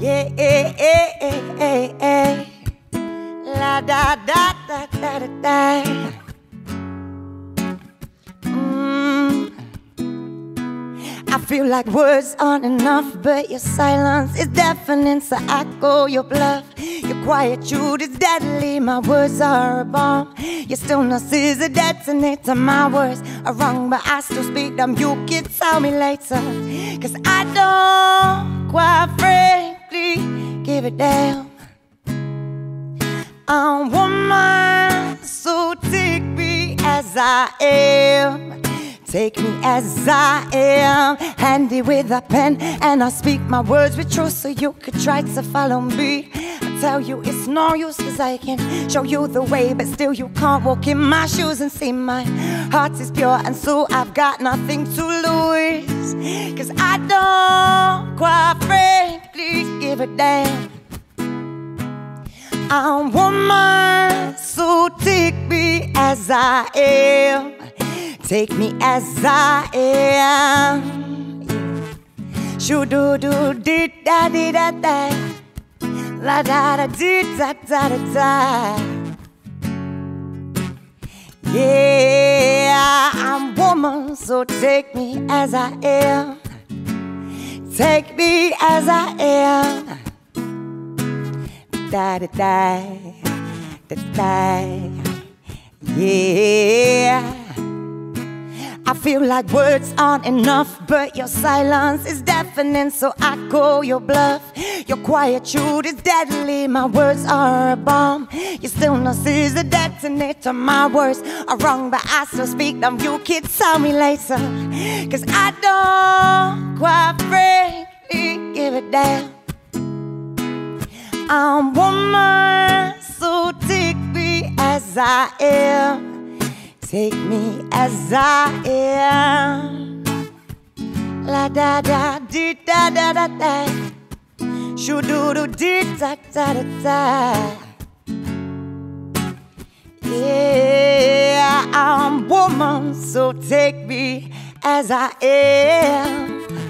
Yeah, eh, eh, eh, eh, eh. La da da da da da da. I feel like words aren't enough, but your silence is deafening, so I call your bluff. Your quietude is deadly, my words are a bomb. Your stillness is a detonator, my words are wrong, but I still speak them. You can tell me later, 'cause I don't quite frankly give a damn. I'm a woman, so take me as I am. Take me as I am, handy with a pen, and I speak my words with truth so you could try to follow me. I tell you it's no use, 'cause I can show you the way, but still you can't walk in my shoes and see my heart is pure, and so I've got nothing to lose, 'cause I don't quite frankly give a damn. I'm a woman, so take me as I am. Take me as I am. Shoo doo doo dee da dee da da, la da da dee da da da da. Yeah, I'm woman, so take me as I am. Take me as I am. Da da da da da. Yeah. I feel like words aren't enough, but your silence is deafening, so I call your bluff. Your quietude is deadly, my words are a bomb. Your stillness is a detonator, my words are wrong, but I still speak them. You can tell me later, 'cause I don't quite frankly give a damn. I'm a woman, so take me as I am. Take me as I am. La da da dee da da da da. Shoo doo doo dee da da da da. Yeah, I'm woman, so take me as I am.